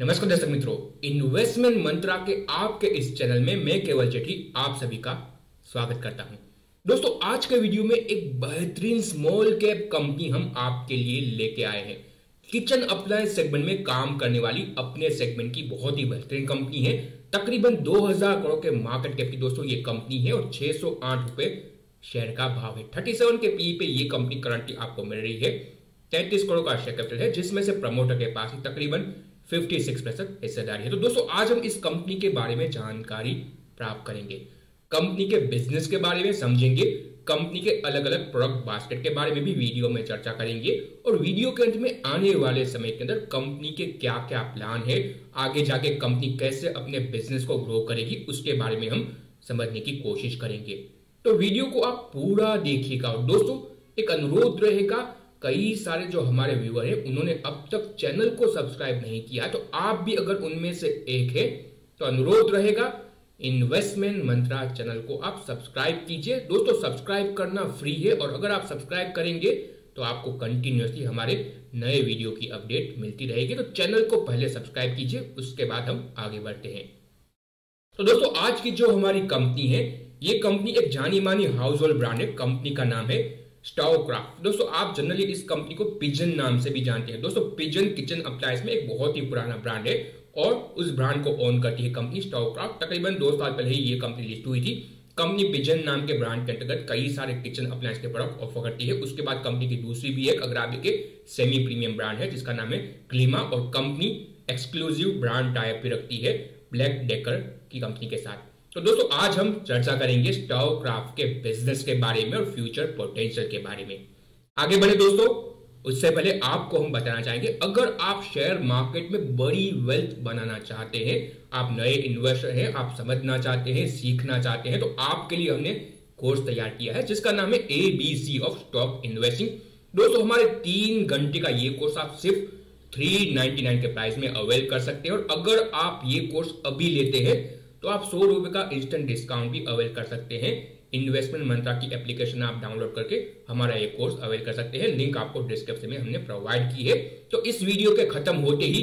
नमस्कार दर्शक मित्रों, इन्वेस्टमेंट मंत्रा के आपके इस चैनल में मैं केवल चेठी आप सभी का स्वागत करता हूं। दोस्तों, आज के वीडियो में एक बेहतरीन स्मॉल कैप कंपनी हम आपके लिए लेके आए हैं। किचन अप्लायंस सेगमेंट में काम करने वाली अपने सेगमेंट की बहुत ही बेहतरीन कंपनी है। तकरीबन 2000 करोड़ के मार्केट कैप की दोस्तों ये कंपनी है और 608 रुपए शेयर का भाव है। 37 के पीई पे ये कंपनी करंटली आपको मिल रही है। 33 करोड़ का शेयर कैपिटल है, जिसमें से प्रमोटर के पास तकरीबन 56% हिस्सेदारी है। तो दोस्तों, आज हम इस कंपनी के बारे में जानकारी प्राप्त करेंगे, कंपनी के बिजनेस के बारे में समझेंगे, कंपनी के अलग अलग प्रोडक्ट बास्केट के बारे में भी वीडियो में चर्चा करेंगे और वीडियो के अंत में आने वाले समय के अंदर कंपनी के क्या क्या प्लान है, आगे जाके कंपनी कैसे अपने बिजनेस को ग्रो करेगी उसके बारे में हम समझने की कोशिश करेंगे। तो वीडियो को आप पूरा देखिएगा। और दोस्तों, एक अनुरोध रहेगा, कई सारे जो हमारे व्यूअर हैं उन्होंने अब तक चैनल को सब्सक्राइब नहीं किया, तो आप भी अगर उनमें से एक है तो अनुरोध रहेगा इन्वेस्टमेंट मंत्रा चैनल को आप सब्सक्राइब कीजिए। दोस्तों, सब्सक्राइब करना फ्री है और अगर आप सब्सक्राइब करेंगे तो आपको कंटिन्यूअसली हमारे नए वीडियो की अपडेट मिलती रहेगी। तो चैनल को पहले सब्सक्राइब कीजिए, उसके बाद हम आगे बढ़ते हैं। तो दोस्तों, आज की जो हमारी कंपनी है ये कंपनी एक जानी मानी हाउस होल्ड ब्रांड है। कंपनी का नाम है स्टोव क्राफ्ट। दोस्तों, आप जनरली इस कंपनी को पिजन नाम से भी जानते हैं। दोस्तों, पिजन किचन अप्लायंस में एक बहुत ही पुराना ब्रांड है और उस ब्रांड को ओन करती है कंपनी स्टोव क्राफ्ट। तकरीबन 2 साल पहले ही ये कंपनी लिस्ट हुई थी। कंपनी पिजन नाम के ब्रांड के अंतर्गत कई सारे किचन अप्लायंस के प्रोडक्ट ऑफर करती है। उसके बाद कंपनी की दूसरी भी एक अग्राबी के सेमी प्रीमियम ब्रांड है जिसका नाम है ग्लिमा और कंपनी एक्सक्लूसिव ब्रांड टाइप भी रखती है ब्लैक डेकर की कंपनी के साथ। तो दोस्तों, आज हम चर्चा करेंगे स्टोव क्राफ्ट के बिजनेस के बारे में और फ्यूचर पोटेंशियल के बारे में। आगे बढ़े दोस्तों, उससे पहले आपको हम बताना चाहेंगे, अगर आप शेयर मार्केट में बड़ी वेल्थ बनाना चाहते हैं, आप नए इन्वेस्टर हैं, आप समझना चाहते हैं, सीखना चाहते हैं, तो आपके लिए हमने कोर्स तैयार किया है जिसका नाम है ABC ऑफ स्टॉक इन्वेस्टिंग। दोस्तों, हमारे 3 घंटे का ये कोर्स आप सिर्फ 399 के प्राइस में अवेल कर सकते हैं और अगर आप ये कोर्स अभी लेते हैं तो आप 100 रुपए का इंस्टेंट डिस्काउंट भी अवेल कर सकते हैं। इन्वेस्टमेंट मंत्रा की एप्लीकेशन आप डाउनलोड करके हमारा ये कोर्स अवेल कर सकते हैं। लिंक आपको डिस्क्रिप्शन में हमने प्रोवाइड की है। तो इस वीडियो के खत्म होते ही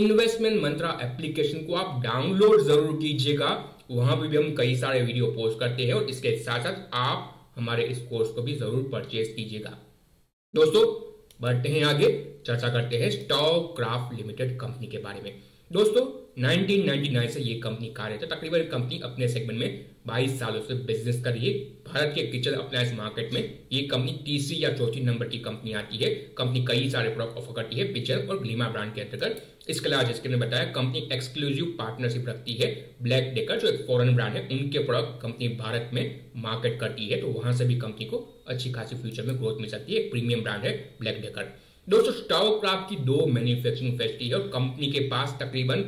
इन्वेस्टमेंट मंत्रा एप्लीकेशन को आप डाउनलोड जरूर कीजिएगा। वहां पर भी हम कई सारे वीडियो पोस्ट करते हैं और इसके साथ साथ आप हमारे इस कोर्स को भी जरूर परचेज कीजिएगा। दोस्तों, बढ़ते हैं आगे, चर्चा करते हैं स्टोव क्राफ्ट लिमिटेड कंपनी के बारे में। दोस्तों, 1999 से ये कंपनी कार्य है। तकरीबन कंपनी अपने सेगमेंट में 22 सालों से बिजनेस कर रही है। भारत के किचन अप्लायंस मार्केट में ये कंपनी तीसरी या चौथी नंबर की कंपनी आती है। कंपनी कई सारे प्रोडक्ट ऑफर करती है पिजन और ग्लिमा ब्रांड के अंतर्गत। इसके अलावा जिसके मैंने बताया कंपनी एक्सक्लूसिव पार्टनरशिप रखती है ब्लैक डेकर जो एक फॉरेन ब्रांड है, उनके प्रोडक्ट कंपनी भारत में मार्केट करती है, तो वहां से भी कंपनी को अच्छी खासी फ्यूचर में ग्रोथ मिल सकती है। प्रीमियम ब्रांड है ब्लैक डेकर। दोस्तों, स्टोव क्राफ्ट की 2 मैन्युफैक्चरिंग फैसिलिटी है और कंपनी के पास तकरीबन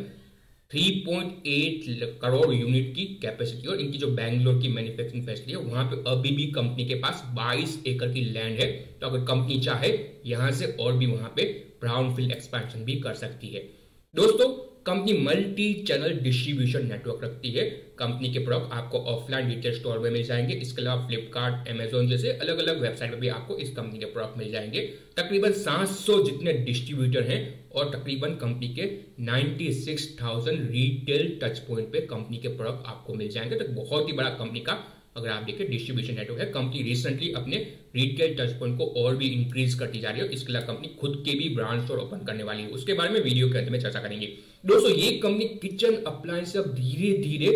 3.8 करोड़ यूनिट की कैपेसिटी और इनकी जो बैंगलोर की मैन्युफैक्चरिंग फैसिलिटी है वहां पे अभी भी कंपनी के पास 22 एकड़ की लैंड है। तो अगर कंपनी चाहे यहां से और भी वहां पे ब्राउन फील्ड एक्सपेंशन भी कर सकती है। दोस्तों, company multi channel distribution network रखती है। कंपनी के प्रोडक्ट आपको ऑफलाइन रिटेल स्टोर में मिल जाएंगे। इसके अलावा फ्लिपकार्ट, अमेजोन जैसे अलग अलग वेबसाइट पर भी आपको इस कंपनी के प्रोडक्ट मिल जाएंगे। तकरीबन 700 जितने डिस्ट्रीब्यूटर हैं और तकरीबन कंपनी के 96,000 रिटेल टच पॉइंट पे कंपनी के प्रोडक्ट आपको मिल जाएंगे। तो बहुत ही बड़ा कंपनी का अगर आप देखें डिस्ट्रीब्यूशन नेटवर्क है। कंपनी रिसेंटली अपने रिटेल टच पॉइंट को और भी इंक्रीज करती जा रही है। इसके अलावा कंपनी खुद के भी ब्रांड स्टोर ओपन करने वाली है, उसके बारे में वीडियो के अंत में चर्चा करेंगे। दोस्तों, ये कंपनी किचन अप्लायंस अब धीरे धीरे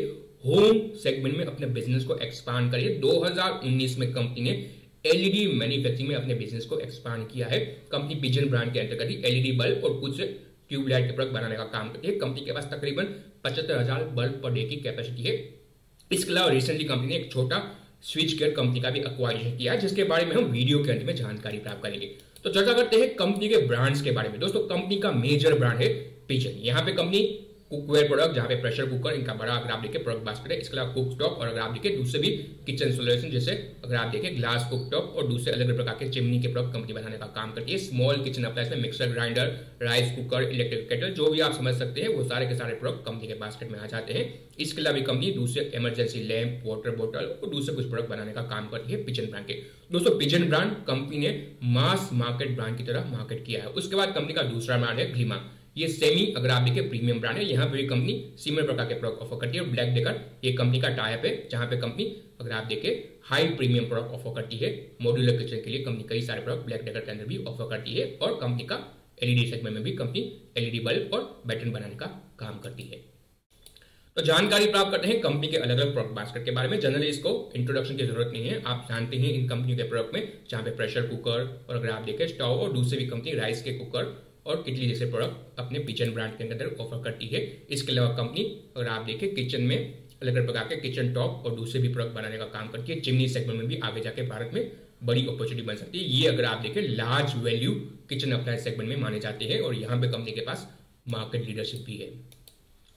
होम सेगमेंट में अपने बिजनेस को एक्सपांड कर रही है। 2019 में कंपनी ने LED मैन्युफैक्चरिंग में अपने बिजनेस को एक्सपांड किया है। कंपनी पिजन ब्रांड के अंतर्गत LED बल्ब और कुछ ट्यूबलाइट के प्रोडक्ट बनाने का काम करती है। कंपनी के पास तकरीबन 75,000 बल्ब पर डे की कैपेसिटी है। इसके अलावा रिसेंटली कंपनी ने एक छोटा स्विच केयर कंपनी का भी एक्वायरेशन किया है जिसके बारे में हम वीडियो के अंत में जानकारी प्राप्त करेंगे। तो चर्चा करते हैं कंपनी के ब्रांड्स के बारे में। दोस्तों, कंपनी का मेजर ब्रांड है पिजन। यहाँ पे कंपनी कुकवेयर प्रोडक्ट जहाँ पे प्रेशर कुकर, इनका बड़ा अगर आप देखें प्रोडक्ट बास्केट है। इसके अलावा कुक स्टॉप और अगर आप देखें दूसरे भी किचन सोल्यूशन जैसे अगर आप देखें ग्लास कुक टॉप और दूसरे अलग अलग प्रकार के चिमनी के प्रोडक्ट कंपनी बनाने का काम करती है। स्मॉल किचन अप्लायंस में mixer grinder, rice cooker, electric kettle जो भी आप समझ सकते हैं वो सारे के सारे प्रोडक्ट कंपनी के बास्केट में आ जाते हैं। इसके अलावा कंपनी दूसरे इमरजेंसी लैंप, वाटर बोटल और दूसरे कुछ प्रोडक्ट बनाने का काम करती है पिजन ब्रांड के। दोस्तों, पिजन ब्रांड कंपनी ने मास मार्केट ब्रांड की तरह मार्केट किया है। उसके बाद कंपनी का दूसरा ब्रांड है ग्लिमा। ये सेमी अग्रामी के प्रीमियम ब्रांड है। यहाँ पे भी कंपनी सिमिलर प्रकार के प्रोडक्ट ऑफर करती है। ब्लैक डेकर ये कंपनी का टाइप है जहाँ पे कंपनी अगर आप देखे हाई प्रीमियम प्रोडक्ट ऑफर करती है। मॉड्यूलर किचन के लिए कंपनी कई सारे प्रोडक्ट ब्लैक डेकर के अंदर भी ऑफर करती है और कंपनी का एलईडी सेगमेंट में भी कंपनी एलईडी बल्ब और बैटन बनाने का काम करती है। तो जानकारी प्राप्त करते हैं कंपनी के अलग अलग प्रोडक्ट बास्केट के बारे में। जनरली इसको इंट्रोडक्शन की जरूरत नहीं है, आप जानते हैं इन कंपनियों के प्रोडक्ट में, जहाँ पे प्रेशर कुकर और अगर आप देखें स्टोव और दूसरी भी कंपनी राइस के कुकर और इडली जैसे प्रोडक्ट अपने पिजन ब्रांड के अंदर ऑफर करती है। इसके अलावा कंपनी अगर आप देखें किचन में अलग अलग प्रकार के किचन टॉप और दूसरे भी प्रोडक्ट बनाने का काम करती है। चिमनी सेगमेंट में भी आगे जाके भारत में बड़ी अपॉर्चुनिटी बन सकती है। ये अगर आप देखें large value kitchen appliance segment में माने जाते हैं और यहाँ पे कंपनी के पास मार्केट लीडरशिप भी है।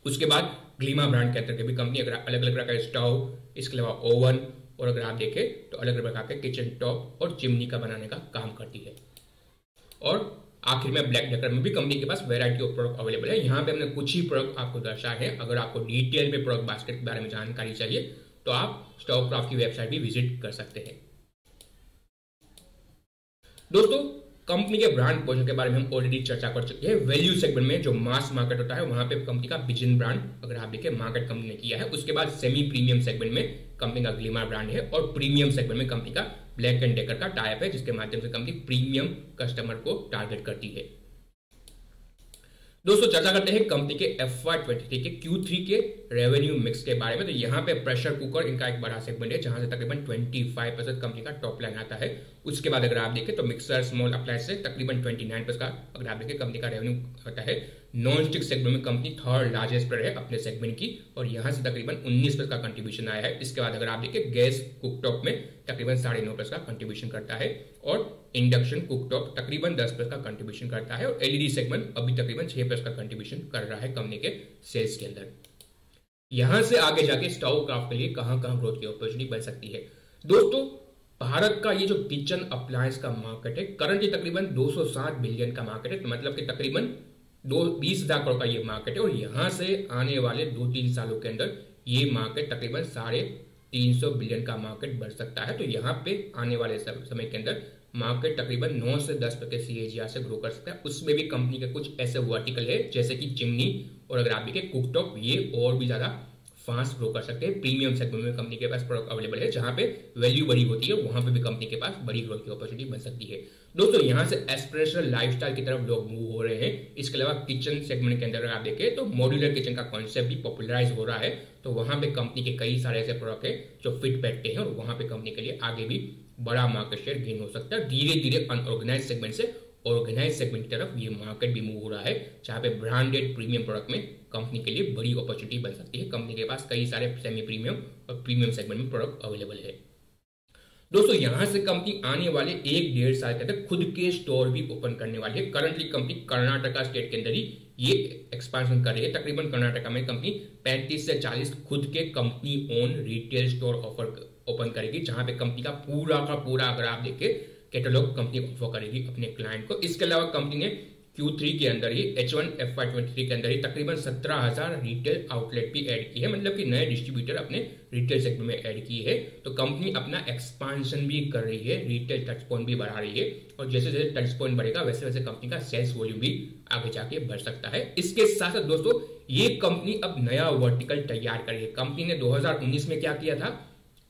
उसके बाद ग्लीमा ब्रांड के अंतर्गत भी कंपनी अगर अलग अलग प्रकार के स्टोव, इसके अलावा ओवन और अगर आप देखें तो अलग अलग प्रकार के किचन टॉप और चिमनी का बनाने का काम करती है। और आखिर में ब्लैक डेकर में भी कंपनी के पास वैरायटी ऑफ प्रोडक्ट अवेलेबल है। यहाँ पे हमने कुछ ही प्रोडक्ट आपको दर्शाए हैं। अगर आपको डिटेल में प्रोडक्ट बास्केट के बारे में जानकारी चाहिए तो आप स्टोव क्राफ्ट की वेबसाइट भी विजिट कर सकते हैं। दोस्तों, कंपनी के ब्रांड पोर्शन के बारे में हम ऑलरेडी चर्चा कर चुके हैं। वैल्यू सेगमेंट में जो मास मार्केट होता है वहां पे कंपनी का पिजन ब्रांड अगर आप देखें मार्केट कंपनी ने किया है। उसके बाद सेमी प्रीमियम सेगमेंट में कंपनी का ग्लिमा ब्रांड है और प्रीमियम सेगमेंट में कंपनी का ब्लैक एंड डेकर का टाइप है जिसके माध्यम से कंपनी प्रीमियम कस्टमर को टारगेट करती है। दोस्तों, चर्चा करते हैं कंपनी के FY23 के Q3 के रेवेन्यू मिक्स के बारे में। तो यहाँ पे प्रेशर कुकर इनका एक बड़ा सेगमेंट है जहां से तकरीबन 25% कंपनी का टॉप लाइन आता है। उसके बाद अगर आप देखें तो मिक्सर स्मॉल अप्लायंस से तकरीबन 29% का अगर आप देखें कंपनी का रेवेन्यू आता है। नॉन स्टिक सेगमेंट में कंपनी थर्ड लार्जेस्ट प्लेयर है अपने सेगमेंट की और यहाँ से तकरीबन 19% का कंट्रीब्यूशन आया है। इसके बाद अगर आप देखें गैस कुकटॉप में तकरीबन 9.5% का कंट्रीब्यूशन करता है और इंडक्शन कुकटॉप तकरीबन 10% का कंट्रीब्यूशन करता है और एलईडी सेगमेंट अभी तकरीबन 6% का कंट्रीब्यूशन कर रहा है कंपनी के सेल्स के अंदर। यहाँ से आगे जाके स्टोव क्राफ्ट के लिए कहाँ ग्रोथ की अपॉर्चुनिटी बन सकती है। दोस्तों, भारत का ये जो किचन अप्लायंस का मार्केट है करंटली तकरीबन 260 बिलियन का मार्केट है, मतलब कि तकरीबन 20,000 करोड़ का ये मार्केट है और यहाँ से आने वाले 2-3 सालों के अंदर ये मार्केट तकरीबन 350 बिलियन का मार्केट बढ़ सकता है। तो यहाँ पे आने वाले समय के अंदर मार्केट तकरीबन 9 से 10% CAGR से ग्रो कर सकता है। उसमें भी कंपनी के कुछ ऐसे वर्टिकल है जैसे कि चिमनी और अगर आप देखें कुकटॉप, ये और भी ज्यादा फास्ट ग्रो कर सकते हैं। प्रीमियम सेगमेंट में कंपनी के पास प्रोडक्ट अवेलेबल है, जहां पे वैल्यू बड़ी होती है वहां पे भी कंपनी के पास बड़ी ग्रोथ की अपॉर्चुनिटी बन सकती है। दोस्तों, यहां से एस्पिरेशनल लाइफस्टाइल की तरफ लोग मूव हो रहे हैं। इसके अलावा किचन सेगमेंट के अंदर आप देखें तो मॉड्यूलर किचन का कॉन्सेप्ट भी पॉपुलराइज हो रहा है। तो वहां पे कंपनी के कई सारे ऐसे प्रोडक्ट है जो फिट बैठते हैं और वहां पे कंपनी के लिए आगे भी बड़ा मार्केट शेयर गेन हो सकता है। धीरे धीरे अनऑर्गेनाइज सेगमेंट से ऑर्गेनाइज सेगमेंट की तरफ ये मार्केट भी मूव हो रहा है, जहाँ पे ब्रांडेड प्रीमियम प्रोडक्ट में कंपनी के लिए बड़ी अपॉर्चुनिटी बन सकती है। कंपनी के पास कई सारे सेमी प्रीमियम और प्रीमियम सेगमेंट में प्रोडक्ट अवेलेबल है। दोस्तों, यहाँ से कंपनी आने वाले 1-1.5 साल के अंदर खुद के स्टोर भी ओपन करने वाली है। करंटली कंपनी कर्नाटका स्टेट के अंदर ही ये एक्सपांशन कर रही है। तकरीबन कर्नाटका में कंपनी 35 से 40 खुद के company own retail store offer open करेगी, जहाँ पे कंपनी का पूरा अगर आप देखें कैटलॉग कंपनी ऑफर करेगी अपने क्लाइंट को। इसके अलावा कंपनी ने Q3 के अंदर ही H1 FY23 के अंदर ही तकरीबन 17,000 रिटेल आउटलेट भी ऐड की है, मतलब कि नए डिस्ट्रीब्यूटर अपने रिटेल सेगमेंट में ऐड की है। तो कंपनी अपना एक्सपांशन भी कर रही है, रिटेल टच पॉइंट भी बढ़ा रही है और जैसे जैसे टच पॉइंट बढ़ेगा वैसे वैसे कंपनी का सेल्स वॉल्यूम भी आगे जाके बढ़ सकता है। इसके साथ साथ दोस्तों, ये कंपनी अब नया वर्टिकल तैयार कर रही है। कंपनी ने 2019 में क्या किया था,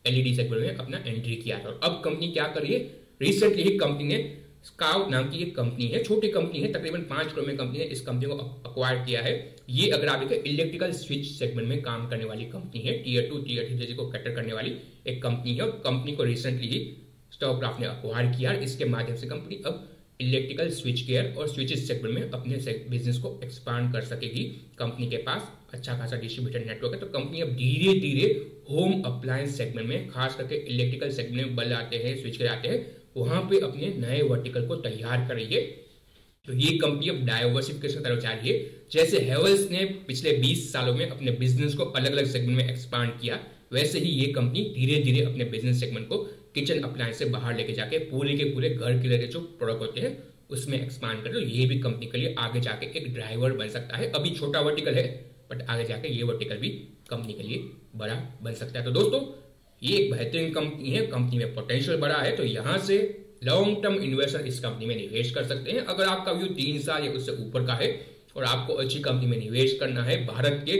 एलईडी सेगमेंट में अपना एंट्री किया था। अब कंपनी क्या कर रही है, रिसेंटली ही कंपनी ने स्काउट नाम की एक कंपनी है, छोटी कंपनी है, तकरीबन 5 करोड़ में कंपनी ने इस कंपनी को अक्वायर किया है। ये अगर आप देखें इलेक्ट्रिकल स्विच सेगमेंट में काम करने वाली कंपनी है, Tier 2, Tier 3 जैसे को कैटर करने वाली एक कंपनी है और कंपनी को रिसेंटली ही स्टोव क्राफ्ट ने अक्वायर किया। इसके माध्यम से कंपनी अब इलेक्ट्रिकल स्विच केयर और स्विचेस सेगमेंट में अपने बिजनेस को एक्सपांड कर सकेगी। कंपनी के पास अच्छा खासा डिस्ट्रीब्यूटर नेटवर्क है, तो कंपनी अब धीरे धीरे होम अप्लायंस सेगमेंट में, खास करके इलेक्ट्रिकल सेगमेंट में बल आते हैं, स्विच केयर आते हैं, वहां पे अपने नए वर्टिकल को तैयार कर रही है। तो ये कंपनी अब डाइवर्सिफिकेशन तरफ जा रही है। जैसे हेवल्स ने पिछले 20 सालों में अपने बिजनेस को अलग अलग सेगमेंट में एक्सपांड किया, वैसे ही ये कंपनी धीरे धीरे अपने बिजनेस सेगमेंट को किचन अप्लायंस से बाहर लेके जाके पूरे के पूरे घर के लिए जो प्रोडक्ट होते हैं उसमें एक्सपांड कर लो। ये भी कंपनी के लिए आगे जाके एक ड्राइवर बन सकता है। अभी छोटा वर्टिकल है बट आगे जाके ये वर्टिकल भी कंपनी के लिए बड़ा बन सकता है। तो दोस्तों, ये एक बेहतरीन कंपनी है, कंपनी में पोटेंशियल बड़ा है, तो यहाँ से लॉन्ग टर्म इन्वेस्टर इस कंपनी में निवेश कर सकते हैं। अगर आपका व्यू 3 साल या उससे ऊपर का है और आपको अच्छी कंपनी में निवेश करना है, भारत के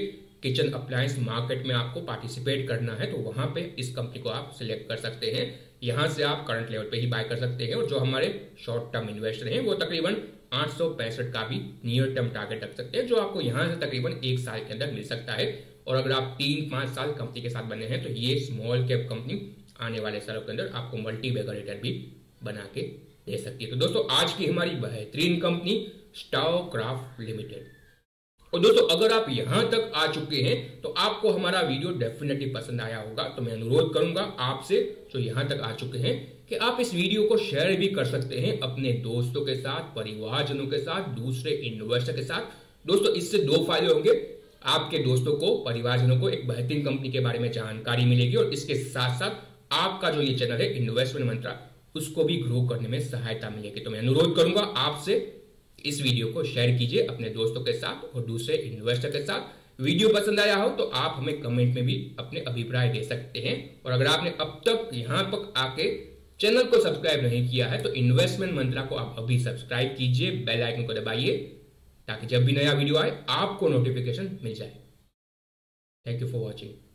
किचन अप्लायंस मार्केट में आपको पार्टिसिपेट करना है, तो वहां पे इस कंपनी को आप सिलेक्ट कर सकते हैं। यहां से आप करंट लेवल पे ही बाय कर सकते हैं। और जो हमारे शॉर्ट टर्म इन्वेस्टर हैं वो तकरीबन 865 का भी नियर टर्म टारगेट रख सकते हैं, जो आपको यहां से तकरीबन 1 साल के अंदर मिल सकता है। और अगर आप 3-5 साल कंपनी के साथ बने हैं तो ये स्मॉल कैप कंपनी आने वाले सालों के अंदर आपको मल्टी बैगर रिटर्न भी बना के दे सकती है। तो दोस्तों आज की हमारी बेहतरीन कंपनी स्टोव क्राफ्ट लिमिटेड। और दोस्तों अगर आप यहां तक आ चुके हैं तो आपको हमारा वीडियो डेफिनेटली पसंद आया होगा, तो मैं अनुरोध करूंगा आपसे जो यहां तक आ चुके हैं कि आप इस वीडियो को शेयर भी कर सकते हैं अपने दोस्तों के साथ, परिवारजनों के साथ, दूसरे इन्वेस्टर के साथ। दोस्तों इससे 2 फायदे होंगे, आपके दोस्तों को, परिवारजनों को एक बेहतरीन कंपनी के बारे में जानकारी मिलेगी और इसके साथ साथ आपका जो ये चैनल है इन्वेस्टमेंट मंत्रा उसको भी ग्रो करने में सहायता मिलेगी। तो मैं अनुरोध करूंगा आपसे इस वीडियो को शेयर कीजिए अपने दोस्तों के साथ और दूसरे इन्वेस्टर के साथ। वीडियो पसंद आया हो तो आप हमें कमेंट में भी अपने अभिप्राय दे सकते हैं। और अगर आपने अब तक यहां तक आके चैनल को सब्सक्राइब नहीं किया है तो इन्वेस्टमेंट मंत्रा को आप अभी सब्सक्राइब कीजिए, बेल आइकन को दबाइए ताकि जब भी नया वीडियो आए आपको नोटिफिकेशन मिल जाए। Thank you for watching.